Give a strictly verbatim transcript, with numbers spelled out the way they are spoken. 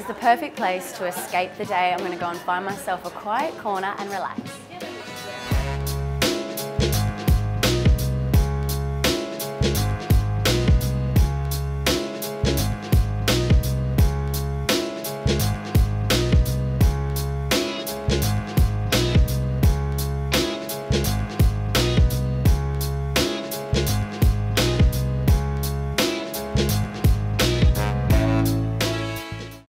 is the perfect place to escape the day. I'm going to go and find myself a quiet corner and relax. Thank you.